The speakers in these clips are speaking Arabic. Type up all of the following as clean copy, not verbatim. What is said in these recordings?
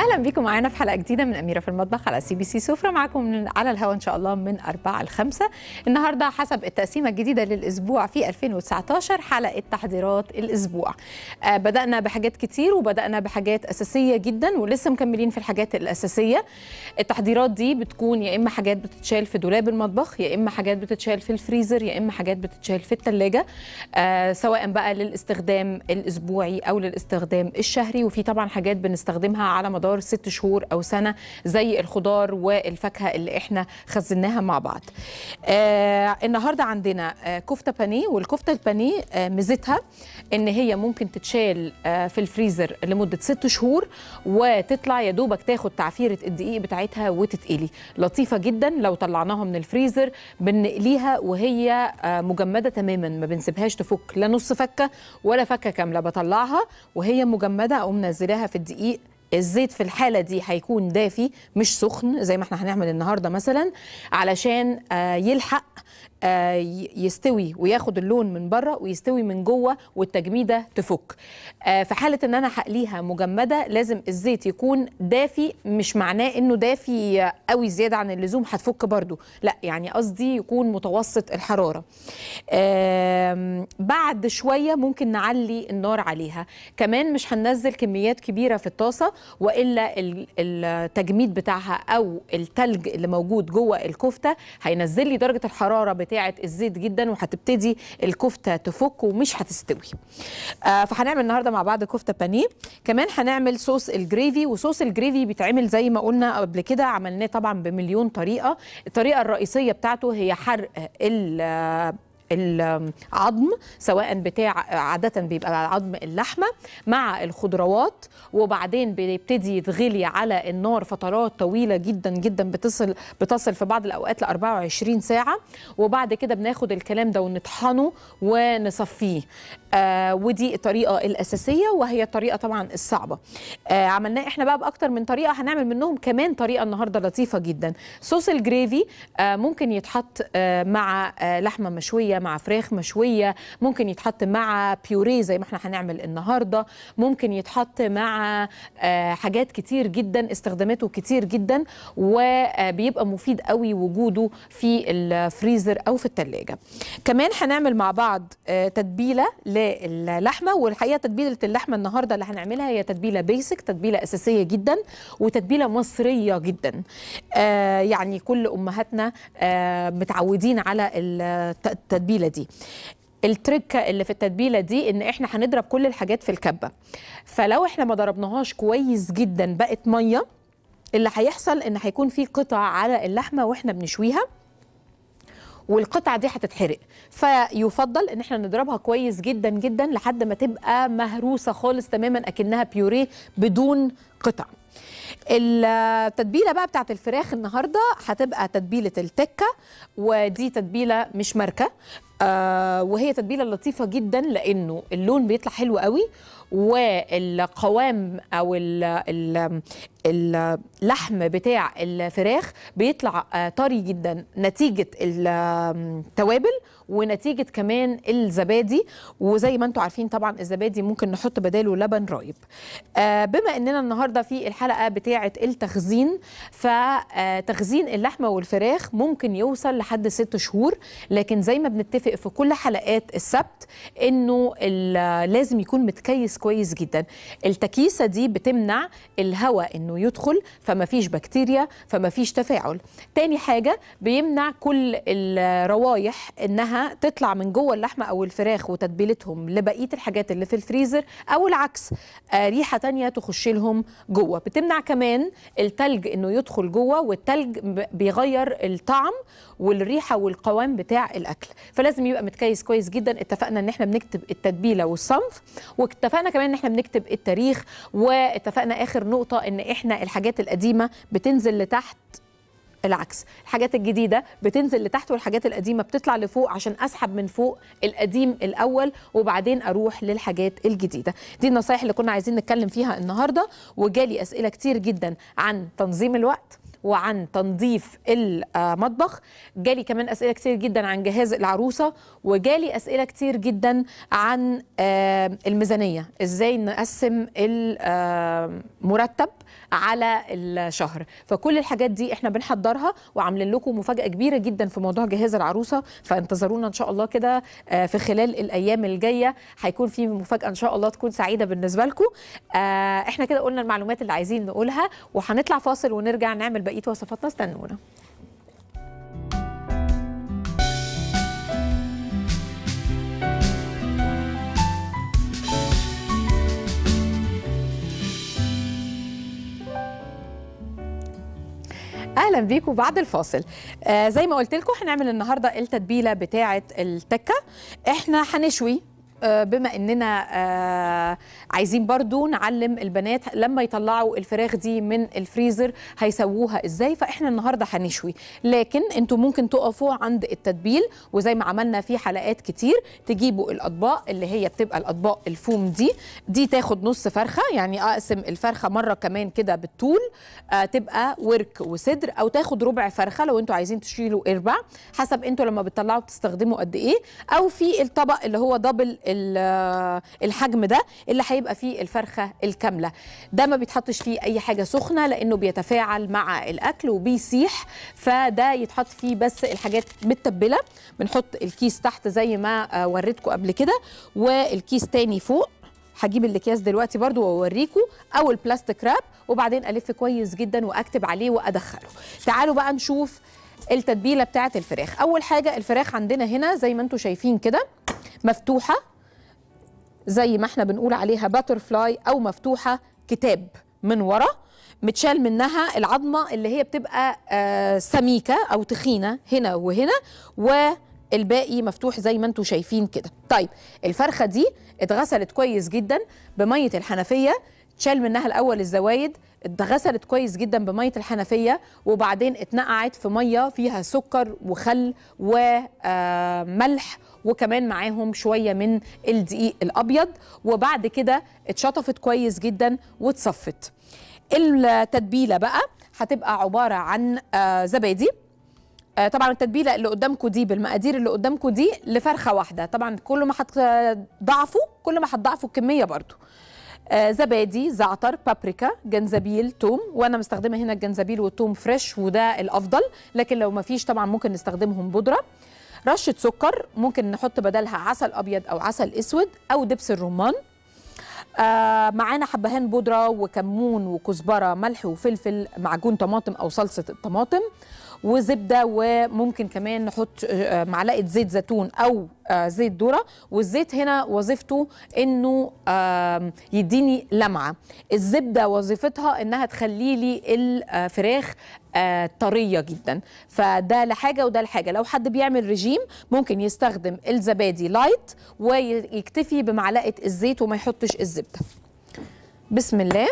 اهلا بيكم معانا في حلقه جديده من اميره في المطبخ على CBC سفره. معاكم على الهواء ان شاء الله من 4 ل5 النهارده حسب التقسيمه الجديده للاسبوع في 2019 حلقه تحضيرات الاسبوع. بدانا بحاجات كتير وبدانا بحاجات اساسيه جدا ولسه مكملين في الحاجات الاساسيه. التحضيرات دي بتكون يا اما حاجات بتتشال في دولاب المطبخ، يا اما حاجات بتتشال في الفريزر، يا اما حاجات بتتشال في الثلاجه، سواء بقى للاستخدام الاسبوعي او للاستخدام الشهري. وفي طبعا حاجات بنستخدمها على مدار 6 شهور أو سنة زي الخضار والفاكهة اللي احنا خزناها مع بعض. النهاردة عندنا كفتة بانيه، والكفتة البانيه ميزتها إن هي ممكن تتشال في الفريزر لمدة 6 شهور وتطلع يا دوبك تاخد تعفيرة الدقيق بتاعتها وتتقلي. لطيفة جدا لو طلعناها من الفريزر بنقليها وهي مجمدة تماما، ما بنسيبهاش تفك لا نص فكة ولا فكة كاملة، بطلعها وهي مجمدة أو منزلها في الدقيق. الزيت في الحالة دي هيكون دافي مش سخن زي ما احنا هنعمل النهاردة مثلا، علشان يلحق يستوي وياخد اللون من بره ويستوي من جوه والتجميده تفك. في حاله ان انا هقليها مجمده لازم الزيت يكون دافي، مش معناه انه دافي قوي زياده عن اللزوم هتفك برده، لا يعني قصدي يكون متوسط الحراره. بعد شويه ممكن نعلي النار عليها، كمان مش هننزل كميات كبيره في الطاسه والا التجميد بتاعها او التلج اللي موجود جوه الكفته هينزل لي درجه الحراره بتاعة الزيت جدا وهتبتدي الكفتة تفك ومش هتستوي. فهنعمل النهارده مع بعض كفتة بانيه. كمان هنعمل صوص الجريفي، وصوص الجريفي بيتعمل زي ما قلنا قبل كده، عملناه طبعا بمليون طريقة. الطريقة الرئيسية بتاعته هي حرق العظم، سواء بتاع عادة بيبقى عظم اللحمة مع الخضروات، وبعدين بيبتدي يتغلي على النار فترات طويلة جدا جدا، بتصل في بعض الأوقات ل 24 ساعة، وبعد كده بناخد الكلام ده ونطحنه ونصفيه. ودي الطريقة الأساسية وهي الطريقة طبعا الصعبة. عملناه احنا بقى بأكتر من طريقة، هنعمل منهم كمان طريقة النهاردة لطيفة جدا. صوص الجريفي ممكن يتحط مع لحمة مشوية، مع فراخ مشوية، ممكن يتحط مع بيوري زي ما احنا هنعمل النهاردة، ممكن يتحط مع حاجات كتير جدا، استخداماته كتير جدا، وبيبقى مفيد قوي وجوده في الفريزر أو في التلاجة. كمان هنعمل مع بعض تتبيلة اللحمه، والحقيقه تتبيله اللحمه النهارده اللي هنعملها هي تتبيله بيسك، تتبيله اساسيه جدا وتتبيله مصريه جدا. يعني كل امهاتنا متعودين على التتبيله دي. التركه اللي في التتبيله دي ان احنا هنضرب كل الحاجات في الكبه، فلو احنا ما ضربناهاش كويس جدا بقت ميه، اللي هيحصل ان هيكون في قطع على اللحمه واحنا بنشويها والقطعه دي هتتحرق، فيفضل ان احنا نضربها كويس جدا جدا لحد ما تبقى مهروسه خالص تماما اكنها بيوريه بدون قطع. التتبيله بقى بتاعت الفراخ النهارده هتبقى تتبيله التكا، ودي تتبيله مش ماركه، وهي تتبيله لطيفه جدا لانه اللون بيطلع حلو قوي، والقوام او اللحم بتاع الفراخ بيطلع طري جدا نتيجه التوابل ونتيجه كمان الزبادي. وزي ما انتم عارفين طبعا الزبادي ممكن نحط بداله لبن رايب. بما اننا النهارده في الحلقه بتاعه التخزين، فتخزين اللحمه والفراخ ممكن يوصل لحد 6 شهور، لكن زي ما بنتفق في كل حلقات السبت انه لازم يكون متكيس كويس جدا. التكيسه دي بتمنع الهواء انه يدخل، فما فيش بكتيريا، فما فيش تفاعل. تاني حاجه بيمنع كل الروايح انها تطلع من جوه اللحمه او الفراخ وتتبيلتهم لبقيه الحاجات اللي في الفريزر، او العكس ريحه تانية تخش لهم جوه. بتمنع كمان التلج انه يدخل جوه، والتلج بيغير الطعم والريحه والقوام بتاع الاكل، فلازم يبقى متكيس كويس جدا. اتفقنا ان احنا بنكتب التتبيله والصنف، واتفقنا كمان ان احنا بنكتب التاريخ، واتفقنا اخر نقطه ان احنا الحاجات القديمه بتنزل لتحت، العكس الحاجات الجديدة بتنزل لتحت والحاجات القديمة بتطلع لفوق، عشان أسحب من فوق القديم الأول وبعدين أروح للحاجات الجديدة. دي النصايح اللي كنا عايزين نتكلم فيها النهاردة، وجالي أسئلة كتير جدا عن تنظيم الوقت وعن تنظيف المطبخ. جالي كمان أسئلة كتير جدا عن جهاز العروسة، وجالي أسئلة كتير جدا عن الميزانية، إزاي نقسم المرتب على الشهر. فكل الحاجات دي احنا بنحضرها وعاملين لكم مفاجأة كبيرة جدا في موضوع جهاز العروسة، فانتظرونا ان شاء الله كده في خلال الايام الجايه هيكون في مفاجأة ان شاء الله تكون سعيدة بالنسبة لكم. احنا كده قلنا المعلومات اللي عايزين نقولها، وهنطلع فاصل ونرجع نعمل بقية وصفاتنا، استنونا. اهلا بيكم بعد الفاصل. زي ما قلت لكم هنعمل النهارده التتبيله بتاعه التكه. احنا هنشوي، بما اننا عايزين برضو نعلم البنات لما يطلعوا الفراخ دي من الفريزر هيسووها ازاي، فاحنا النهارده هنشوي. لكن انتوا ممكن تقفوا عند التتبيل، وزي ما عملنا في حلقات كتير تجيبوا الاطباق اللي هي بتبقى الاطباق الفوم دي تاخد نص فرخه، يعني اقسم الفرخه مره كمان كده بالطول، تبقى ورك وصدر، او تاخد ربع فرخه لو انتوا عايزين تشيلوا اربع، حسب انتوا لما بتطلعوا بتستخدموا قد ايه، او في الطبق اللي هو دبل الحجم ده اللي هيبقى فيه الفرخه الكامله. ده ما بيتحطش فيه اي حاجه سخنه لانه بيتفاعل مع الاكل وبيسيح، فده يتحط فيه بس الحاجات متبله. بنحط الكيس تحت زي ما وريتكم قبل كده، والكيس تاني فوق. هجيب الاكياس دلوقتي برضو واوريكم، او البلاستيك راب، وبعدين الف كويس جدا واكتب عليه وادخله. تعالوا بقى نشوف التتبيله بتاعه الفراخ. اول حاجه الفراخ عندنا هنا زي ما انتم شايفين كده مفتوحه، زي ما احنا بنقول عليها باتر فلاي، او مفتوحه كتاب من ورا، متشال منها العظمه اللي هي بتبقى سميكه او تخينه هنا وهنا، والباقي مفتوح زي ما انتم شايفين كده. طيب الفرخه دي اتغسلت كويس جدا بميه الحنفيه، اتشال منها الاول الزوايد، اتغسلت كويس جدا بميه الحنفيه، وبعدين اتنقعت في ميه فيها سكر وخل وملح، وكمان معاهم شويه من الدقيق الابيض، وبعد كده اتشطفت كويس جدا واتصفت. التتبيله بقى هتبقى عباره عن زبادي. طبعا التتبيله اللي قدامكم دي بالمقادير اللي قدامكم دي لفرخه واحده، طبعا كل ما هتضاعفوا كل ما هتضاعفوا الكميه برضو. زبادي، زعتر، بابريكا، جنزبيل، توم، وانا مستخدمه هنا الجنزبيل والتوم فريش وده الافضل، لكن لو ما فيش طبعا ممكن نستخدمهم بودره. رشه سكر، ممكن نحط بدلها عسل ابيض او عسل اسود او دبس الرمان. معانا حبهان بودره وكمون وكزبره، ملح وفلفل، معجون طماطم او صلصه الطماطم، وزبده، وممكن كمان نحط معلقه زيت زيتون او زيت ذره. والزيت هنا وظيفته انه يديني لمعه، الزبده وظيفتها انها تخلي لي الفراخ طريه جدا، فده لحاجه وده لحاجه. لو حد بيعمل رجيم ممكن يستخدم الزبادي لايت ويكتفي بمعلقه الزيت وما يحطش الزبده. بسم الله.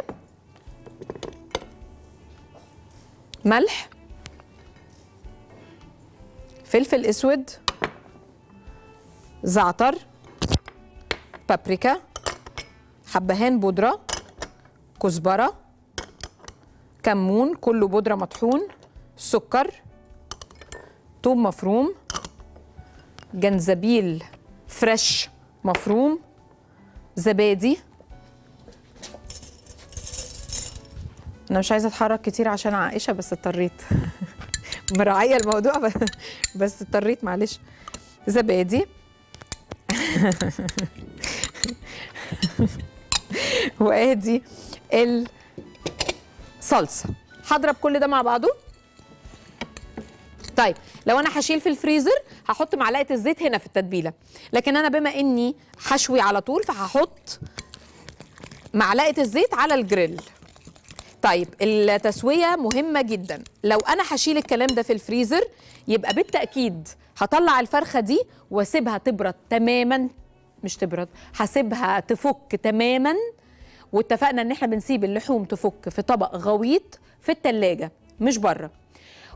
ملح، فلفل اسود، زعتر، بابريكا، حبهان بودره، كزبره، كمون كله بودره مطحون، سكر، ثوم مفروم، جنزبيل فريش مفروم، زبادي. انا مش عايزه اتحرك كتير عشان عائشه، بس اضطريت مراعيه الموضوع، بس اضطريت معلش. زبادي وادي الصلصه. هضرب كل ده مع بعضه. طيب لو انا هشيل في الفريزر هحط معلقه الزيت هنا في التتبيله، لكن انا بما اني هشوي على طول فهحط معلقه الزيت على الجريل. طيب التسويه مهمه جدا. لو انا هشيل الكلام ده في الفريزر يبقى بالتاكيد هطلع الفرخه دي واسيبها تبرد تماما، مش تبرد، هسيبها تفك تماما. واتفقنا ان احنا بنسيب اللحوم تفك في طبق غويط في التلاجة مش بره،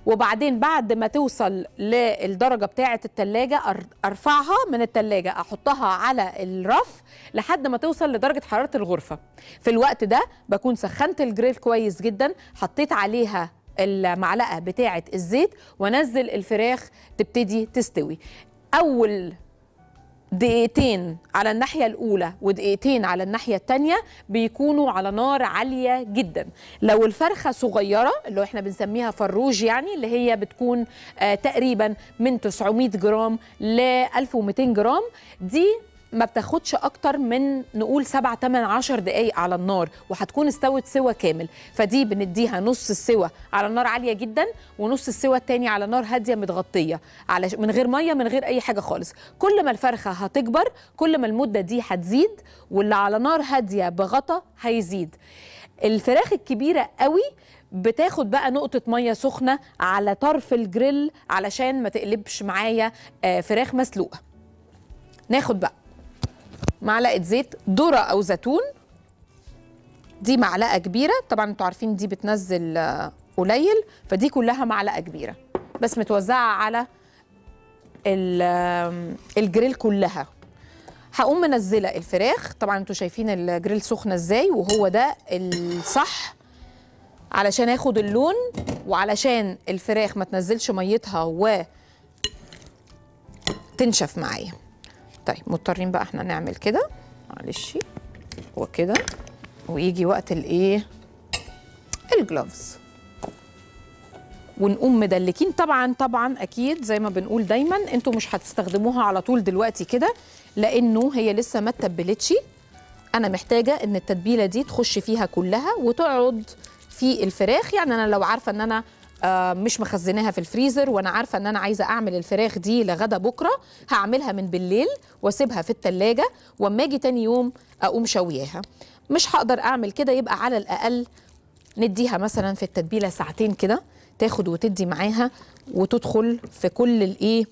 وبعدين بعد ما توصل للدرجه بتاعه التلاجة ارفعها من التلاجة، احطها على الرف لحد ما توصل لدرجه حراره الغرفه. في الوقت ده بكون سخنت الجريل كويس جدا، حطيت عليها المعلقه بتاعه الزيت وانزل الفراخ تبتدي تستوي. اول دقيقتين على الناحية الأولى ودقيقتين على الناحية التانية بيكونوا على نار عالية جدا. لو الفرخة صغيرة اللي احنا بنسميها فروج، يعني اللي هي بتكون تقريبا من 900 جرام ل 1200 جرام، دي ما بتاخدش اكتر من نقول 7-8-10 دقايق على النار وهتكون استوت سوا كامل. فدي بنديها نص السوا على النار عاليه جدا ونص السوا التاني على نار هاديه متغطيه على من غير ميه من غير اي حاجه خالص. كل ما الفرخه هتكبر كل ما المده دي هتزيد، واللي على نار هاديه بغطا هيزيد. الفراخ الكبيره قوي بتاخد بقى نقطة مية سخنه على طرف الجريل علشان ما تقلبش معايا فراخ مسلوقه. ناخد بقى معلقة زيت ذرة أو زيتون، دي معلقة كبيرة، طبعا انتوا عارفين دي بتنزل قليل، فدي كلها معلقة كبيرة بس متوزعة على الجريل كلها. هقوم منزلة الفراخ، طبعا انتوا شايفين الجريل سخنة ازاي، وهو ده الصح علشان ياخد اللون وعلشان الفراخ ما تنزلش ميتها وتنشف معايا. طيب مضطرين بقى احنا نعمل كده معلش وكده، ويجي وقت الايه الجلوفز ونقوم مدلكين. طبعا اكيد زي ما بنقول دايما انتوا مش هتستخدموها على طول دلوقتي كده لانه هي لسه ما اتبلتش. انا محتاجه ان التتبيله دي تخش فيها كلها وتقعد في الفراخ. يعني انا لو عارفه ان انا مش مخزناها في الفريزر وانا عارفه ان انا عايزه اعمل الفراخ دي لغدا بكره، هعملها من بالليل واسيبها في التلاجة واما اجي تاني يوم اقوم شوياها. مش هقدر اعمل كده، يبقى على الاقل نديها مثلا في التتبيله ساعتين كده تاخد وتدي معاها وتدخل في كل الايه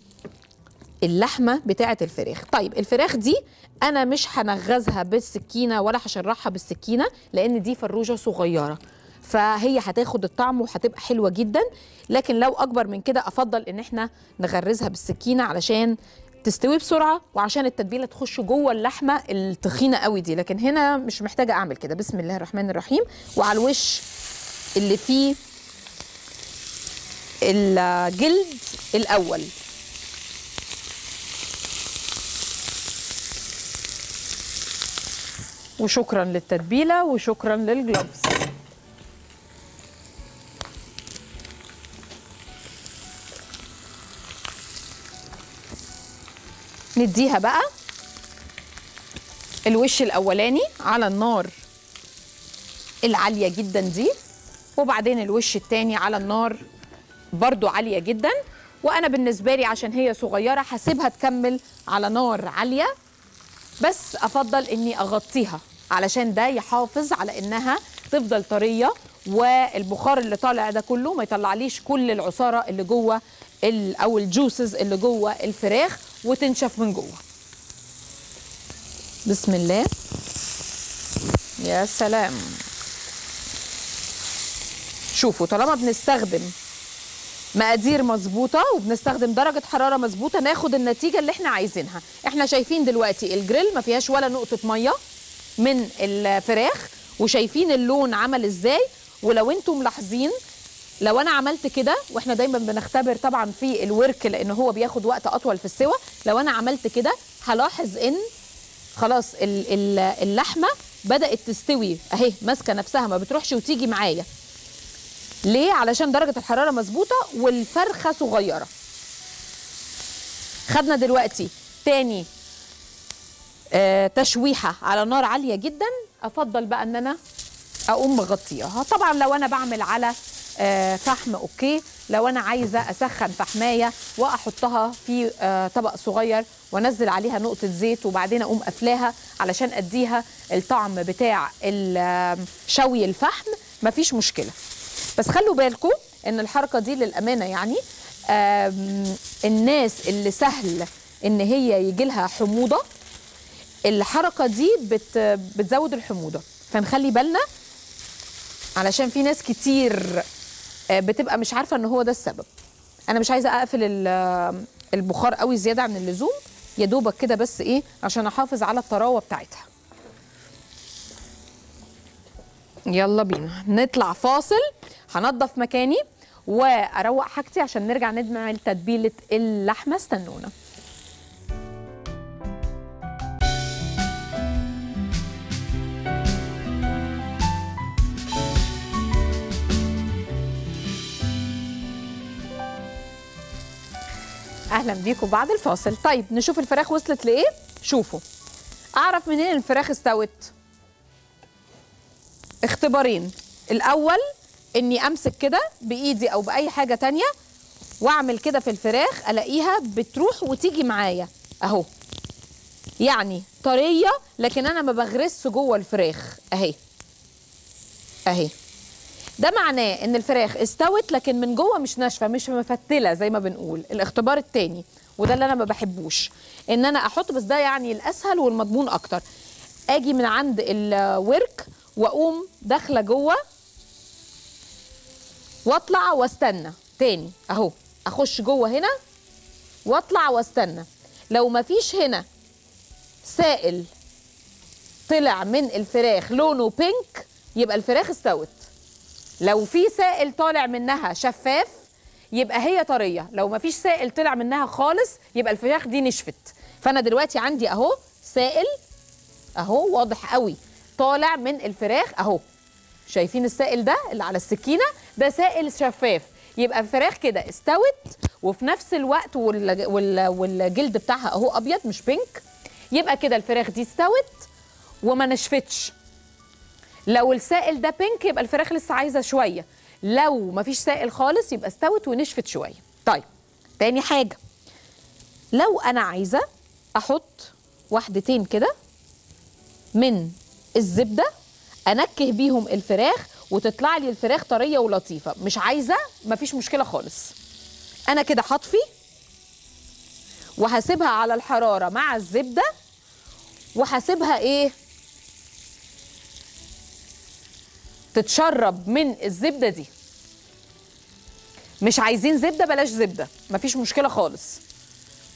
اللحمه بتاعه الفراخ. طيب الفراخ دي انا مش هنغزها بالسكينه ولا هشرحها بالسكينه لان دي فروجه صغيره، فهي هتاخد الطعم وهتبقى حلوه جدا. لكن لو اكبر من كده افضل ان احنا نغرزها بالسكينه علشان تستوي بسرعه وعشان التتبيله تخش جوه اللحمه التخينه قوي دي، لكن هنا مش محتاجه اعمل كده. بسم الله الرحمن الرحيم. وعلى الوش اللي فيه الجلد الاول وشكرا للتتبيله وشكرا للجلوفز. نديها بقى الوش الاولاني على النار العاليه جدا دي، وبعدين الوش التاني على النار برضو عاليه جدا. وانا بالنسبه لي عشان هي صغيره هسيبها تكمل على نار عاليه، بس افضل اني اغطيها علشان ده يحافظ على انها تفضل طريه والبخار اللي طالع ده كله ما يطلعليش كل العصاره اللي جوه او الجوسز اللي جوه الفراخ وتنشف من جوه. بسم الله. يا سلام. شوفوا طالما بنستخدم مقادير مظبوطه وبنستخدم درجه حراره مظبوطه ناخد النتيجه اللي احنا عايزينها. احنا شايفين دلوقتي الجريل ما فيهاش ولا نقطه ميه من الفراخ، وشايفين اللون عمل ازاي. ولو انتم ملاحظين لو انا عملت كده، واحنا دايما بنختبر طبعا في الورك لان هو بياخد وقت اطول في السوى، لو انا عملت كده هلاحظ ان خلاص اللحمه بدات تستوي اهي، ماسكه نفسها ما بتروحش وتيجي معايا. ليه؟ علشان درجه الحراره مظبوطه والفرخه صغيره. خدنا دلوقتي تاني تشويحه على نار عاليه جدا، افضل بقى ان انا اقوم مغطياها. طبعا لو انا بعمل على فحم اوكي، لو انا عايزه اسخن فحمايه واحطها في طبق صغير وانزل عليها نقطه زيت وبعدين اقوم قافلاها علشان اديها الطعم بتاع شوي الفحم، مفيش مشكله. بس خلوا بالكم ان الحركه دي للامانه يعني الناس اللي سهل ان هي يجي لها حموضه، الحركه دي بتزود الحموضه، فنخلي بالنا علشان في ناس كتير بتبقى مش عارفه ان هو ده السبب. انا مش عايزه اقفل البخار قوي زياده عن اللزوم، يا دوبك كده بس ايه عشان احافظ على الطراوه بتاعتها. يلا بينا نطلع فاصل، هنضف مكاني واروق حاجتي عشان نرجع ندمع تتبيله اللحمه. استنونا. اهلا بيكم بعد الفاصل. طيب نشوف الفراخ وصلت لايه. شوفوا، اعرف منين الفراخ استوت؟ اختبارين. الاول اني امسك كده بايدي او باي حاجه تانية واعمل كده في الفراخ، الاقيها بتروح وتيجي معايا اهو، يعني طريه، لكن انا ما بغرسش جوه الفراخ اهي اهي. ده معناه ان الفراخ استوت لكن من جوه مش ناشفه، مش مفتله زي ما بنقول. الاختبار التاني، وده اللي انا ما بحبوش ان انا احط، بس ده يعني الاسهل والمضمون اكتر. اجي من عند الورك واقوم داخله جوه واطلع واستنى تاني اهو، اخش جوه هنا واطلع واستنى. لو مفيش هنا سائل طلع من الفراخ لونه بينك يبقى الفراخ استوت. لو في سائل طالع منها شفاف يبقى هي طريه، لو مفيش سائل طلع منها خالص يبقى الفراخ دي نشفت. فانا دلوقتي عندي اهو سائل اهو واضح قوي طالع من الفراخ اهو، شايفين السائل ده اللي على السكينه؟ ده سائل شفاف، يبقى الفراخ كده استوت وفي نفس الوقت والجلد بتاعها اهو ابيض مش بينك، يبقى كده الفراخ دي استوت وما نشفتش. لو السائل ده بينك يبقى الفراخ لسه عايزه شويه، لو مفيش سائل خالص يبقى استوت ونشفت شويه. طيب تاني حاجه، لو انا عايزه احط واحدتين كده من الزبده انكه بيهم الفراخ وتطلع لي الفراخ طريه ولطيفه، مش عايزه مفيش مشكله خالص. انا كده هطفي وهسيبها على الحراره مع الزبده وهسيبها ايه؟ تتشرب من الزبده دي. مش عايزين زبده بلاش زبده، مفيش مشكله خالص.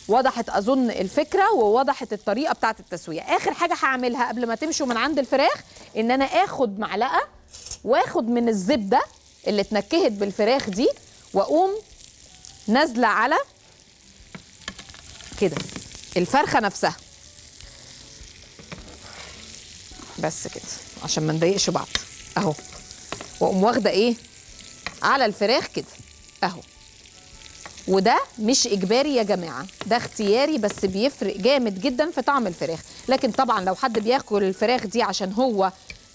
وضحت اظن الفكره ووضحت الطريقه بتاعه التسويه. اخر حاجه هعملها قبل ما تمشوا من عند الفراخ ان انا اخد معلقه واخد من الزبده اللي اتنكهت بالفراخ دي واقوم نازله على كده الفرخه نفسها، بس كده عشان ما نضايقش بعض اهو، واقوم واخده ايه على الفراخ كده اهو. وده مش اجباري يا جماعه، ده اختياري، بس بيفرق جامد جدا في طعم الفراخ. لكن طبعا لو حد بياكل الفراخ دي عشان هو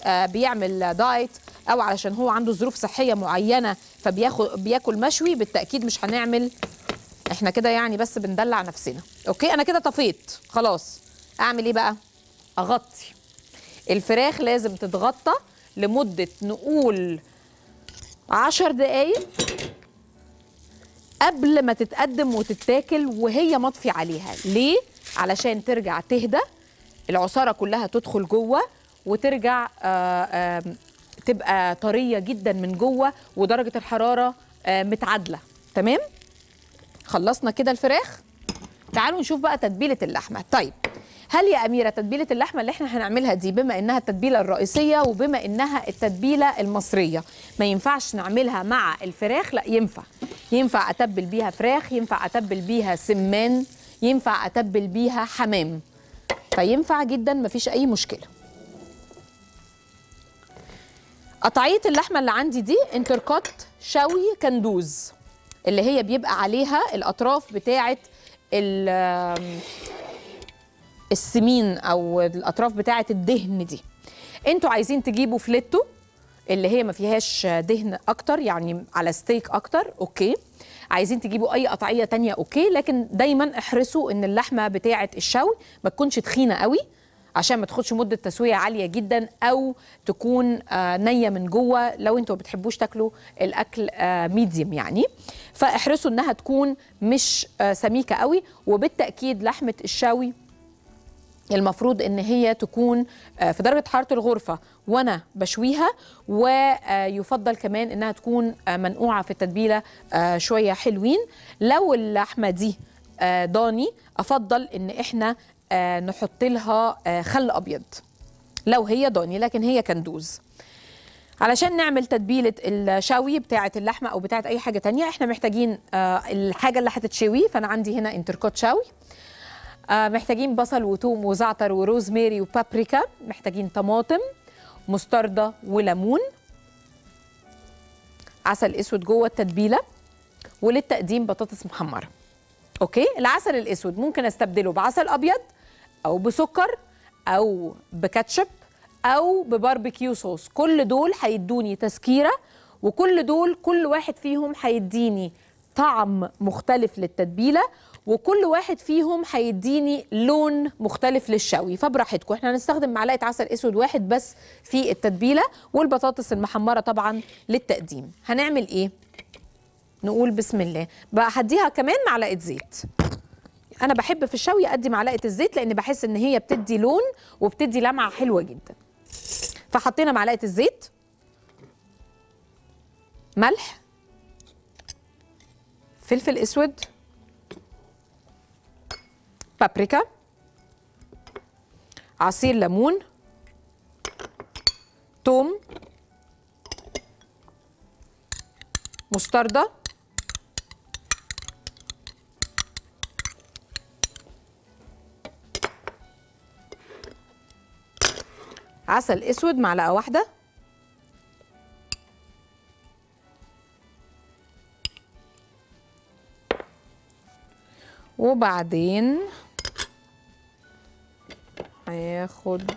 بيعمل دايت او علشان هو عنده ظروف صحيه معينه فبياكل مشوي، بالتاكيد مش هنعمل احنا كده يعني، بس بندلع نفسنا. اوكي انا كده طفيت خلاص، اعمل ايه بقى؟ اغطي الفراخ. لازم تتغطى لمدة نقول 10 دقايق قبل ما تتقدم وتتاكل وهي مطفي عليها. ليه؟ علشان ترجع تهدى، العصارة كلها تدخل جوه وترجع تبقى طرية جدا من جوه ودرجة الحرارة متعادلة. تمام؟ خلصنا كده الفراخ. تعالوا نشوف بقى تتبيلة اللحمة. طيب هل يا أميرة تتبيلة اللحمة اللي احنا هنعملها دي، بما انها التتبيلة الرئيسية وبما انها التتبيلة المصرية، ما ينفعش نعملها مع الفراخ؟ لا ينفع. ينفع أتبل بيها فراخ، ينفع أتبل بيها سمان، ينفع أتبل بيها حمام، فينفع جدا مفيش أي مشكلة. قطعية اللحمة اللي عندي دي انتركوت شوي كندوز، اللي هي بيبقى عليها الأطراف بتاعة السمين او الاطراف بتاعه الدهن دي. انتوا عايزين تجيبوا فليتو اللي هي ما فيهاش دهن اكتر، يعني على ستيك اكتر، اوكي. عايزين تجيبوا اي قطعيه تانية اوكي، لكن دايما احرصوا ان اللحمه بتاعه الشوي ما تكونش تخينه قوي عشان ما تاخدش مده تسويه عاليه جدا، او تكون نيه من جوه لو انتوا ما بتحبوش تاكلوا الاكل ميديم يعني. فاحرصوا انها تكون مش سميكه قوي، وبالتاكيد لحمه الشوي المفروض ان هي تكون في درجه حراره الغرفه وانا بشويها، ويفضل كمان انها تكون منقوعه في التتبيله شويه حلوين. لو اللحمه دي ضاني افضل ان احنا نحط لها خل ابيض لو هي ضاني، لكن هي كندوز. علشان نعمل تتبيله الشوي بتاعه اللحمه او بتاعه اي حاجه تانية احنا محتاجين الحاجه اللي هتتشوي. فانا عندي هنا انتركوت شوي، محتاجين بصل وثوم وزعتر وروزميري وبابريكا، محتاجين طماطم مستردة وليمون، عسل اسود جوه التتبيله، وللتقديم بطاطس محمره. اوكي، العسل الاسود ممكن استبدله بعسل ابيض او بسكر او بكاتشب او بباربيكيو صوص. كل دول هيدوني تسكيره، وكل دول كل واحد فيهم هيديني طعم مختلف للتتبيله، وكل واحد فيهم هيديني لون مختلف للشوي. فبراحتكم، احنا هنستخدم معلقه عسل اسود واحد بس في التتبيله، والبطاطس المحمره طبعا للتقديم. هنعمل ايه؟ نقول بسم الله. بقى هديها كمان معلقه زيت. انا بحب في الشوي ادي معلقه الزيت لان بحس ان هي بتدي لون وبتدي لمعه حلوه جدا. فحطينا معلقه الزيت، ملح، فلفل اسود، بابريكا، عصير ليمون، ثوم، مستردة، عسل اسود معلقة واحدة، وبعدين هياخد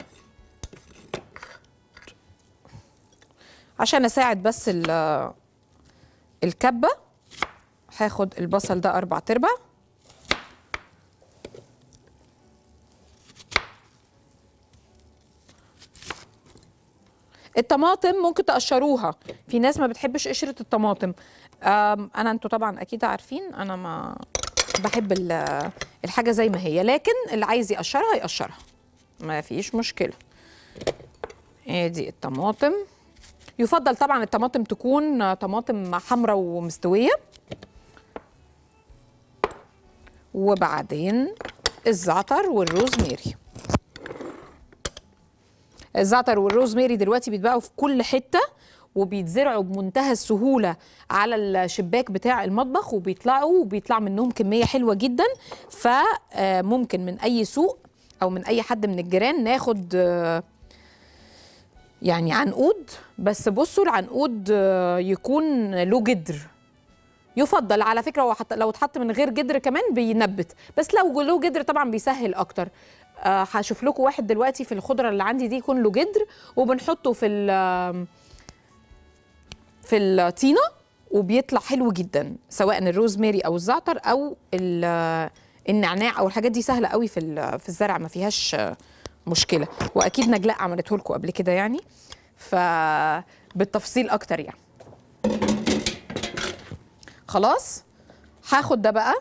عشان اساعد بس الكبة. هاخد البصل ده 4/4، الطماطم ممكن تقشروها، في ناس ما بتحبش قشرة الطماطم. انا انتوا طبعا اكيد عارفين انا ما بحب الحاجة زي ما هي، لكن اللي عايز يقشرها يقشرها ما فيش مشكلة. ادي الطماطم، يفضل طبعا الطماطم تكون طماطم حمراء ومستوية. وبعدين الزعتر والروزميري. الزعتر والروزميري دلوقتي بيتباعوا في كل حتة وبيتزرعوا بمنتهى السهولة على الشباك بتاع المطبخ، وبيطلع منهم كمية حلوة جدا. فممكن من أي سوق أو من أي حد من الجيران ناخد يعني عنقود، بس بصوا العنقود يكون له جدر. يفضل على فكرة لو اتحط من غير جدر كمان بينبت، بس لو له جدر طبعا بيسهل أكتر. هشوف لكم واحد دلوقتي في الخضرة اللي عندي دي يكون له جدر، وبنحطه في الطينة وبيطلع حلو جدا، سواء الروزماري أو الزعتر أو النعناع أو الحاجات دي سهلة قوي في الزرع، ما فيهاش مشكله. واكيد نجلاء عملته لكم قبل كده يعني، فبالتفصيل اكتر يعني. خلاص، هاخد ده بقى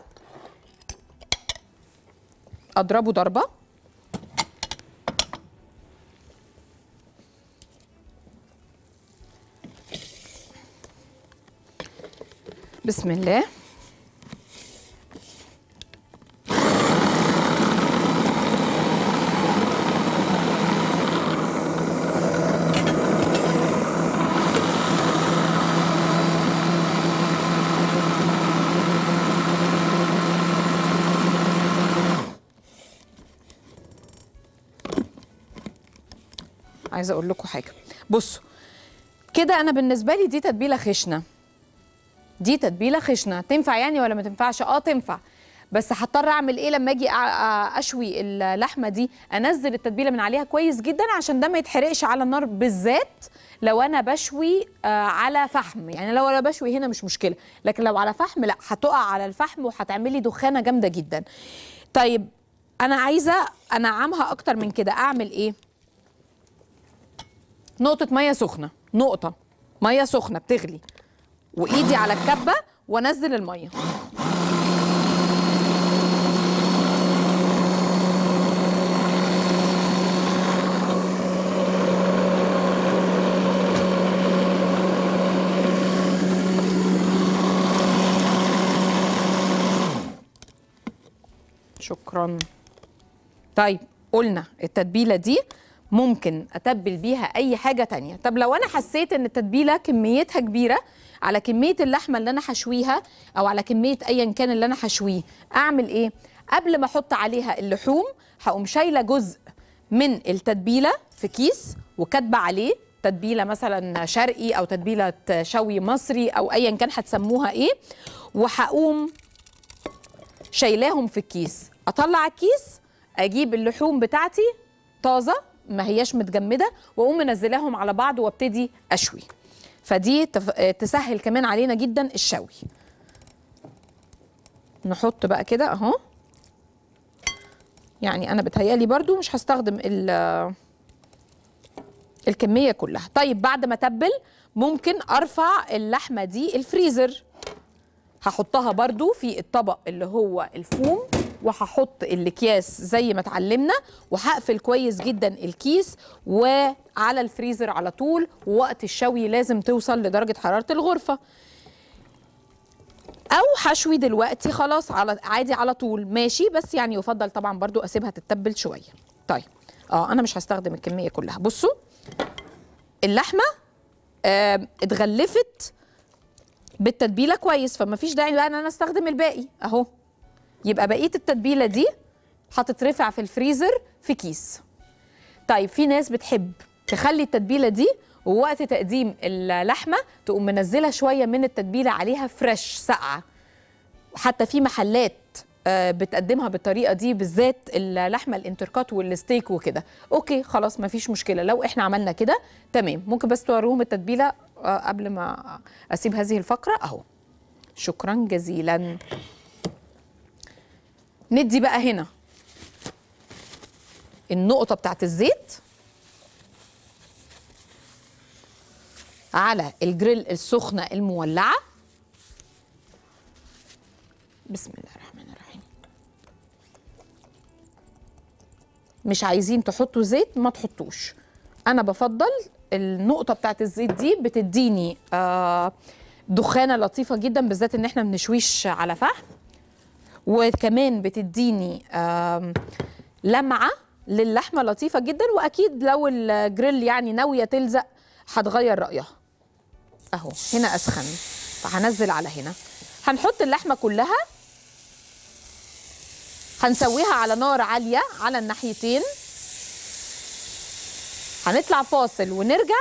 اضربه ضربه، بسم الله. عايزه اقول لكم حاجه، بصوا كده، انا بالنسبه لي دي تتبيله خشنه، دي تتبيله خشنه. تنفع يعني ولا ما تنفعش؟ اه تنفع، بس هضطر اعمل ايه لما اجي اشوي اللحمه دي؟ انزل التتبيله من عليها كويس جدا عشان ده ما يتحرقش على النار، بالذات لو انا بشوي على فحم. يعني لو انا بشوي هنا مش مشكله، لكن لو على فحم لا، هتقع على الفحم وهتعمل لي دخانه جامده جدا. طيب انا عايزه انعمها اكتر من كده، اعمل ايه؟ نقطة مية سخنة، نقطة مية سخنة بتغلي، وإيدي على الكبة وأنزل المية. شكراً. طيب، قلنا التتبيلة دي ممكن اتبل بيها اي حاجه تانية. طب لو انا حسيت ان التتبيله كميتها كبيره على كميه اللحمه اللي انا هشويها او على كميه ايا كان اللي انا هشويه، اعمل ايه؟ قبل ما احط عليها اللحوم هقوم شايله جزء من التتبيله في كيس وكاتبه عليه تتبيله مثلا شرقي او تتبيله شوي مصري او ايا كان هتسموها ايه، وهقوم شايلاهم في الكيس. اطلع الكيس اجيب اللحوم بتاعتي طازه ما هياش متجمده واقوم منزلاهم على بعض وابتدي اشوي. فدي تسهل كمان علينا جدا الشوي. نحط بقى كده اهو. يعني انا بتهيالي برضو مش هستخدم الكميه كلها. طيب بعد ما اتبل ممكن ارفع اللحمه دي الفريزر، هحطها برضو في الطبق اللي هو الفوم، وهحط الاكياس زي ما اتعلمنا، وهقفل كويس جدا الكيس وعلى الفريزر على طول. ووقت الشوي لازم توصل لدرجه حراره الغرفه. او هشوي دلوقتي خلاص على عادي على طول ماشي، بس يعني يفضل طبعا برضو اسيبها تتبل شويه. طيب انا مش هستخدم الكميه كلها. بصوا اللحمه اتغلفت بالتتبيله كويس، فما فيش داعي بقى ان انا استخدم الباقي اهو. يبقى بقيه التتبيله دي هتترفع في الفريزر في كيس. طيب في ناس بتحب تخلي التتبيله دي ووقت تقديم اللحمه تقوم منزلها شويه من التتبيله عليها فريش ساقعه. حتى في محلات بتقدمها بالطريقه دي، بالذات اللحمه الانتركوت والستيك وكده. اوكي خلاص مفيش مشكله لو احنا عملنا كده تمام. ممكن بس توريهم التتبيله قبل ما اسيب هذه الفقره اهو. شكرا جزيلا. ندي بقى هنا النقطة بتاعت الزيت على الجريل السخنة المولعة. بسم الله الرحمن الرحيم. مش عايزين تحطوا زيت ما تحطوش، أنا بفضل النقطة بتاعت الزيت دي بتديني دخانة لطيفة جدا، بالذات إن احنا منشويش على فحم، وكمان بتديني لمعه للحمه لطيفه جدا. واكيد لو الجريل يعني ناويه تلزق هتغير رايها اهو. هنا اسخن فهنزل على هنا، هنحط اللحمه كلها، هنسويها على نار عاليه على الناحيتين. هنطلع فاصل ونرجع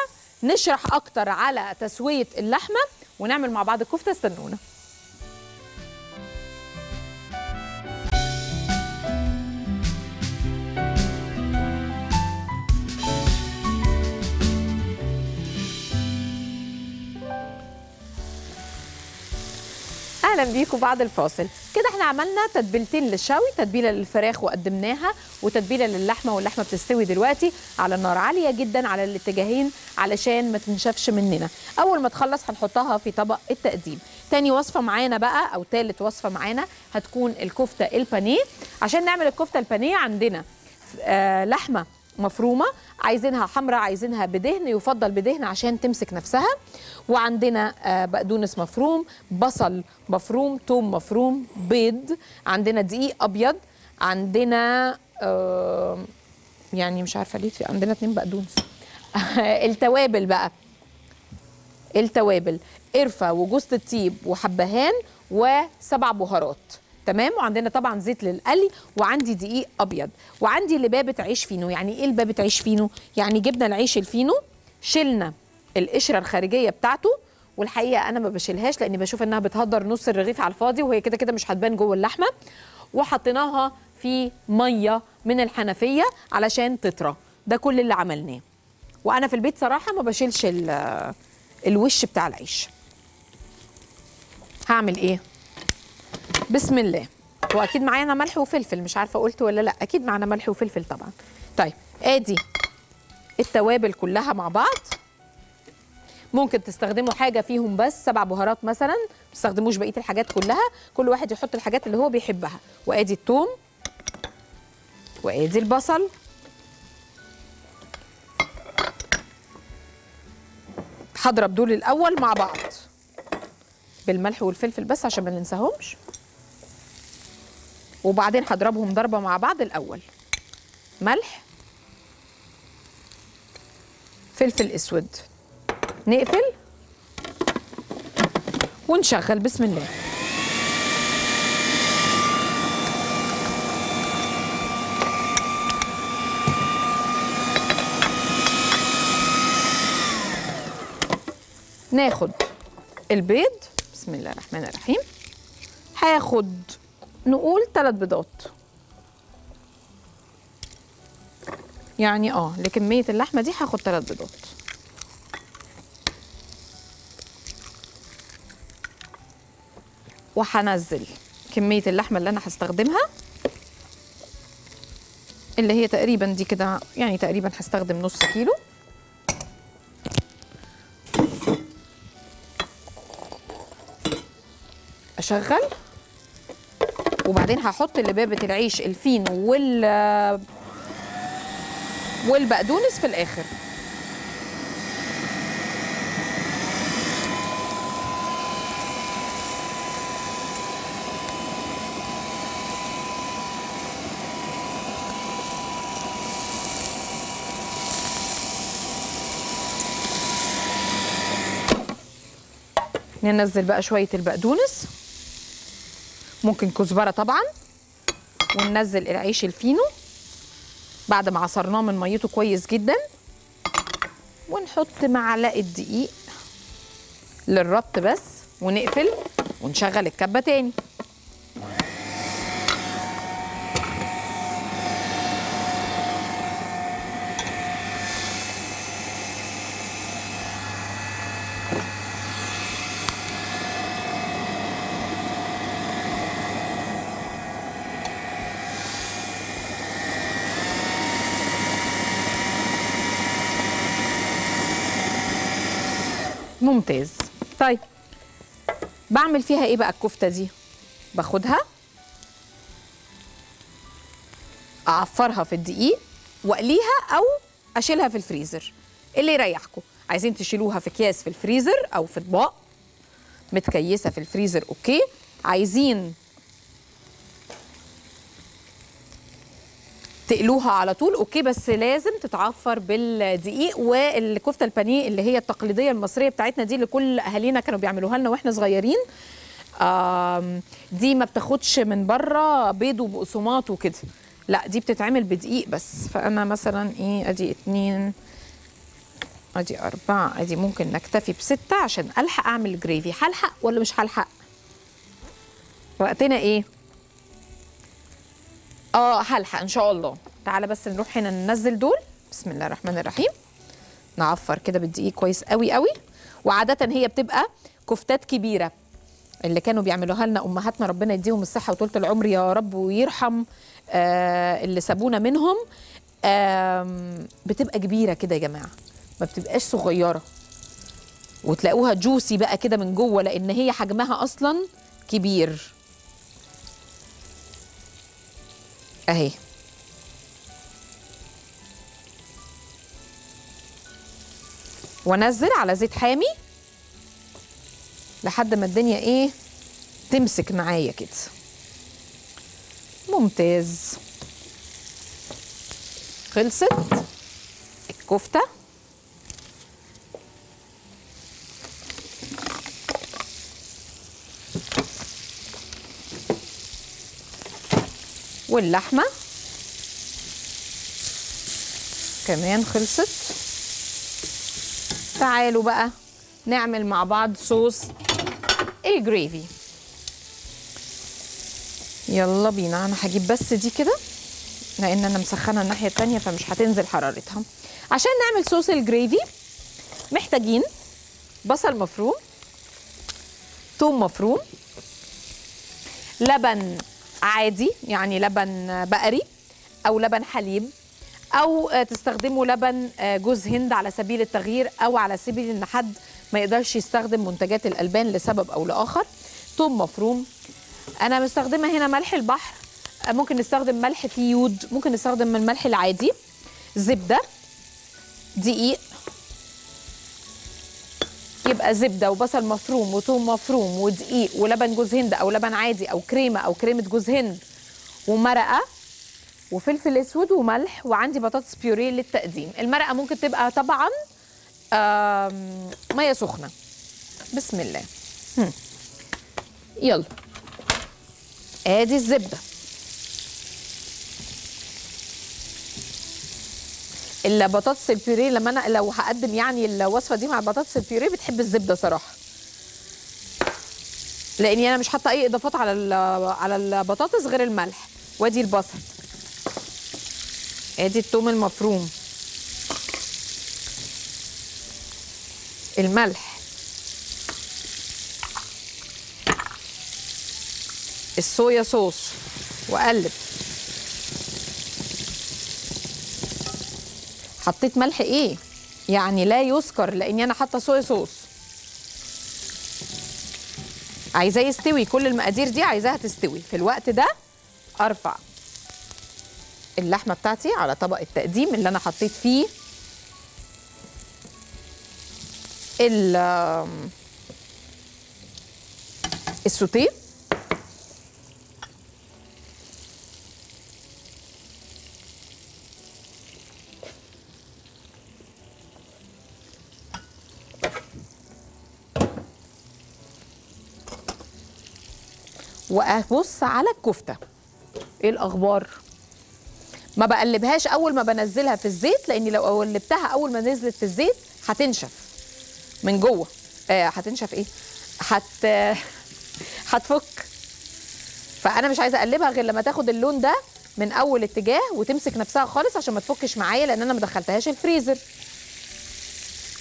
نشرح اكتر على تسويه اللحمه ونعمل مع بعض الكفته. استنونا. اهلا بيكم بعد الفاصل. كده احنا عملنا تتبيلتين للشوي، تتبيله للفراخ وقدمناها، وتتبيله للحمه، واللحمه بتستوي دلوقتي على النار عاليه جدا على الاتجاهين علشان ما تنشفش مننا. اول ما تخلص هنحطها في طبق التقديم. تاني وصفه معانا بقى او تالت وصفه معانا هتكون الكفته البانيه. عشان نعمل الكفته البانيه عندنا لحمه مفرومه، عايزينها حمراء، عايزينها بدهن، يفضل بدهن عشان تمسك نفسها. وعندنا بقدونس مفروم، بصل مفروم، ثوم مفروم، بيض، عندنا دقيق ابيض، عندنا يعني مش عارفه ليه عندنا 2 بقدونس. التوابل بقى، التوابل قرفه وجوز الطيب وحبهان و7 بهارات، تمام. وعندنا طبعا زيت للقلي، وعندي دقيق ابيض، وعندي لبابه عيش فينو. يعني ايه لبابه عيش فينو؟ يعني جبنا العيش الفينو، شلنا القشره الخارجيه بتاعته، والحقيقه انا ما بشيلهاش لاني بشوف انها بتهدر نص الرغيف على الفاضي، وهي كده كده مش هتبان جوه اللحمه. وحطيناها في ميه من الحنفيه علشان تطرى. ده كل اللي عملناه. وانا في البيت صراحه ما بشيلش الوش بتاع العيش. هعمل ايه؟ بسم الله. واكيد معانا ملح وفلفل، مش عارفه قلت ولا لا، اكيد معانا ملح وفلفل طبعا. طيب ادي التوابل كلها مع بعض. ممكن تستخدموا حاجه فيهم بس، 7 بهارات مثلا، ما تستخدموش بقيه الحاجات كلها، كل واحد يحط الحاجات اللي هو بيحبها. وادي الثوم، وادي البصل، هضرب دول الاول مع بعض بالملح والفلفل بس عشان ما ننساهمش، وبعدين هضربهم ضربه مع بعض الاول. ملح فلفل اسود. نقفل ونشغل. بسم الله. ناخد البيض. بسم الله الرحمن الرحيم. هاخد نقول 3 بيضات، يعني لكمية اللحمة دي هاخد 3 بيضات. وهنزل كمية اللحمة اللي انا هستخدمها، اللي هي تقريبا دي كده، يعني تقريبا هستخدم نص كيلو. اشغل. وبعدين هحط لبابة العيش الفينو والبقدونس في الاخر. ننزل بقى شوية البقدونس، ممكن كزبرة طبعا، وننزل العيش الفينو بعد ما عصرناه من ميته كويس جدا، ونحط معلقة دقيق للربط بس، ونقفل ونشغل الكبة تاني. ممتاز. طيب بعمل فيها ايه بقى الكفته دي؟ باخدها اعفرها في الدقيق واقليها، او اشيلها في الفريزر، اللي يريحكم. عايزين تشيلوها في اكياس في الفريزر او في اطباق متكيسه في الفريزر، اوكي. عايزين تقلوها على طول، اوكي، بس لازم تتعفر بالدقيق. والكفته البانيه اللي هي التقليديه المصريه بتاعتنا دي، اللي كل اهالينا كانوا بيعملوها لنا واحنا صغيرين، دي ما بتاخدش من بره بيض وبقسماط وكده، لا، دي بتتعمل بدقيق بس. فانا مثلا ادي 2، ادي 4، ادي ممكن نكتفي ب6 عشان الحق اعمل جريفي. هلحق ولا مش هلحق؟ وقتنا ايه؟ هلحق ان شاء الله. تعالى بس نروح هنا ننزل دول. بسم الله الرحمن الرحيم. نعفر كده بالدقيق كويس قوي قوي. وعاده هي بتبقى كفتات كبيره، اللي كانوا بيعملوها لنا امهاتنا، ربنا يديهم الصحه وطولة العمر يا رب، ويرحم اللي سابونا منهم. بتبقى كبيره كده يا جماعه، ما بتبقاش صغيره، وتلاقوها جوسي بقى كده من جوه، لان هي حجمها اصلا كبير. اهي وانزل على زيت حامي لحد ما الدنيا تمسك معايا كده. ممتاز. خلصت الكفته. واللحمة كمان خلصت. تعالوا بقى نعمل مع بعض صوص الجريفي. يلا بينا. انا هجيب بس دي كده، لان انا مسخنة الناحية التانية فمش هتنزل حرارتها. عشان نعمل صوص الجريفي محتاجين بصل مفروم، ثوم مفروم، لبن عادي، يعني لبن بقري أو لبن حليب، أو تستخدموا لبن جوز هند على سبيل التغيير، أو على سبيل إن حد ما يقدرش يستخدم منتجات الألبان لسبب أو لآخر. ثوم مفروم. أنا مستخدمة هنا ملح البحر، ممكن نستخدم ملح فيه يود، ممكن نستخدم الملح العادي. زبدة، دقيق. يبقى زبده وبصل مفروم وثوم مفروم ودقيق ولبن جوز هند او لبن عادي او كريمه او كريمه جوز هند، ومرقه وفلفل اسود وملح، وعندي بطاطس بيوريه للتقديم. المرقه ممكن تبقى طبعا ميه سخنه. بسم الله. يلا ادي الزبده. البطاطس البيوريه لما انا لو هقدم يعني الوصفه دي مع البطاطس البيوريه بتحب الزبده صراحه، لاني انا مش حاطه اي اضافات على البطاطس غير الملح. وادي البصل، ادي الثوم المفروم، الملح، الصويا صوص، واقلب. حطيت ملح ايه يعني لا يذكر، لاني انا حاطه صويا صوص. عايزاه يستوي، كل المقادير دي عايزاها تستوي. في الوقت ده ارفع اللحمه بتاعتي على طبق التقديم اللي انا حطيت فيه السوتيه. وابص على الكفته، ايه الاخبار؟ ما بقلبهاش اول ما بنزلها في الزيت، لاني لو قلبتها اول ما نزلت في الزيت هتنشف من جوه. هتنشف ايه؟ هتفك. فانا مش عايزه اقلبها غير لما تاخد اللون ده من اول اتجاه وتمسك نفسها خالص عشان ما تفكش معايا، لان انا ما دخلتهاش الفريزر.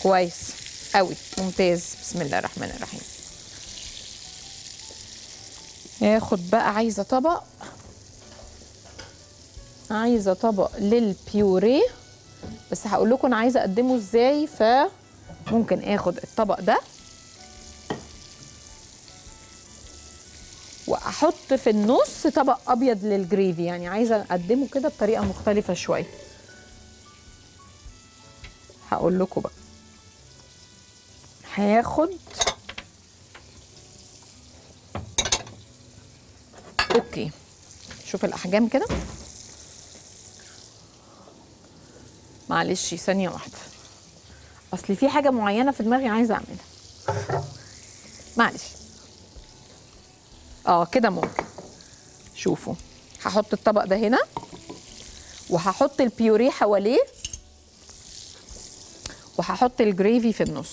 كويس قوي، ممتاز. بسم الله الرحمن الرحيم. ياخد بقى، عايزه طبق للبيوريه، بس هقول لكم انا عايزه اقدمه ازاي. فممكن اخد الطبق ده واحط في النص طبق ابيض للجريفي، يعني عايزه اقدمه كده بطريقه مختلفه شويه. هقول لكم بقى، هياخد اوكي. شوف الاحجام كده، معلش ثانيه واحده، اصل في حاجه معينه في دماغي عايزه اعملها، معلش. كده ممكن. شوفوا، هحط الطبق ده هنا وهحط البيوريه حواليه وهحط الجريفي في النص.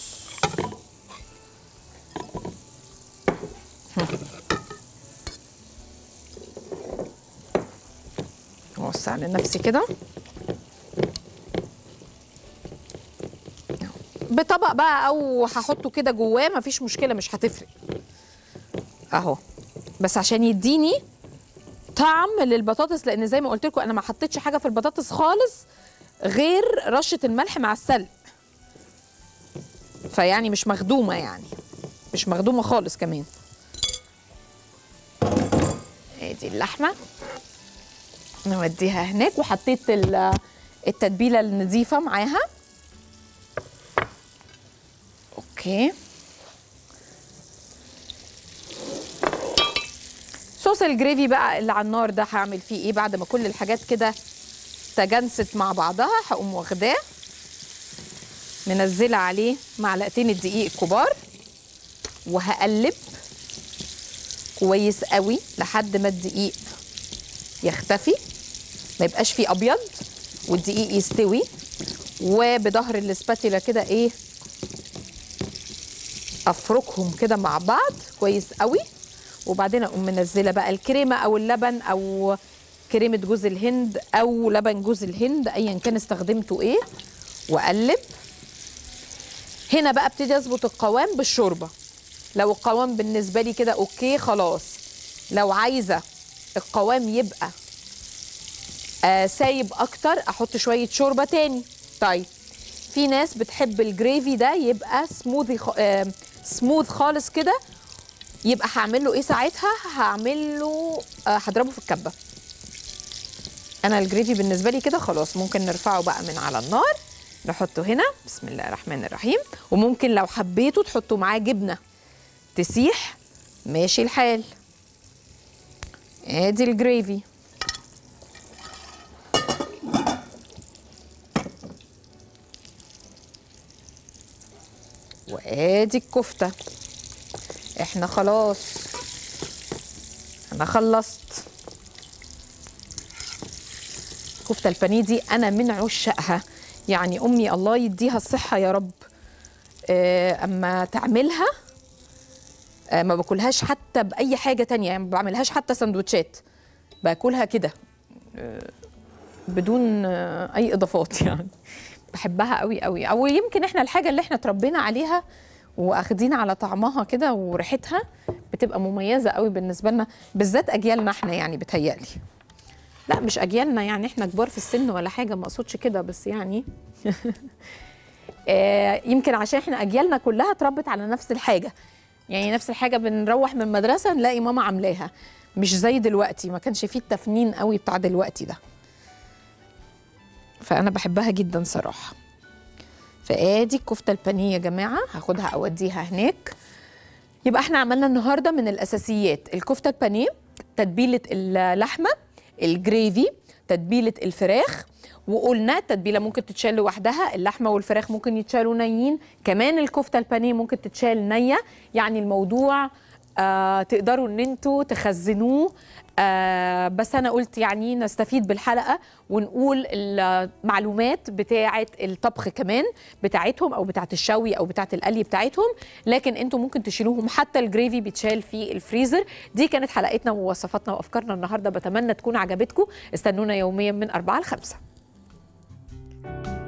اوسع لنفسي كده. بطبق بقى او هحطه كده جواه مفيش مشكله، مش هتفرق اهو، بس عشان يديني طعم للبطاطس، لان زي ما قلت لكم انا ما حطيتش حاجه في البطاطس خالص غير رشه الملح مع السلق، فيعني مش مخدومه، خالص. كمان ادي اللحمه نوديها هناك، وحطيت التتبيله النظيفه معاها. اوكي، صوص الجريفي بقى اللي على النار ده هعمل فيه ايه؟ بعد ما كل الحاجات كده تجانست مع بعضها هقوم واخداه منزله عليه معلقتين الدقيق كبار، وهقلب كويس قوي لحد ما الدقيق يختفي، ما يبقاش فيه ابيض، والدقيق يستوي. وبظهر الاسباتيلا كده ايه، افركهم كده مع بعض كويس قوي. وبعدين اقوم منزله بقى الكريمه او اللبن، او كريمه جوز الهند او لبن جوز الهند، ايا كان استخدمته ايه، واقلب. هنا بقى ابتدي اظبط القوام بالشوربه. لو القوام بالنسبه لي كده اوكي خلاص، لو عايزه القوام يبقى سايب اكتر احط شويه شوربه تاني. طيب، في ناس بتحب الجريفي ده يبقى سموث خالص كده، يبقى هعمل له ايه ساعتها؟ هعمل له هضربه في الكبه. انا الجريفي بالنسبه لي كده خلاص، ممكن نرفعه بقى من على النار، نحطه هنا. بسم الله الرحمن الرحيم. وممكن لو حبيتوا تحطوا معاه جبنه تسيح، ماشي الحال. ادي الجريفي. ادي الكفته. احنا خلاص انا خلصت كفته البانيه دي، انا من عشاقها يعني، امي الله يديها الصحه يا رب اما تعملها ما باكلهاش حتى باي حاجه تانية يعني، ما بعملهاش حتى سندوتشات، باكلها كده بدون اي اضافات يعني، بحبها قوي قوي. او يمكن احنا الحاجه اللي احنا اتربينا عليها واخدين على طعمها كده وريحتها بتبقى مميزه قوي بالنسبه لنا، بالذات اجيالنا احنا يعني، بتهيألي لا مش اجيالنا يعني، احنا كبار في السن ولا حاجه، ما اقصدش كده، بس يعني يمكن عشان احنا اجيالنا كلها اتربت على نفس الحاجه يعني، نفس الحاجه بنروح من المدرسه نلاقي ماما عاملاها، مش زي دلوقتي، ما كانش فيه التفنين قوي بتاع دلوقتي ده. فانا بحبها جدا صراحه. فادي الكفته البانيه يا جماعه، هاخدها اوديها هناك. يبقى احنا عملنا النهارده من الاساسيات الكفته البانيه، تتبيله اللحمه، الجريفي، تتبيله الفراخ، وقلنا التتبيله ممكن تتشال لوحدها، اللحمه والفراخ ممكن يتشالوا نيين، كمان الكفته البانيه ممكن تتشال نيه، يعني الموضوع تقدروا ان انتوا تخزنوه. بس انا قلت يعني نستفيد بالحلقه ونقول المعلومات بتاعه الطبخ كمان بتاعتهم، او بتاعه الشوي، او بتاعه القلي بتاعتهم، لكن انتم ممكن تشيلوهم، حتى الجريفي بيتشال في الفريزر. دي كانت حلقتنا ووصفاتنا وافكارنا النهارده، بتمنى تكون عجبتكم. استنونا يوميا من 4 ل5.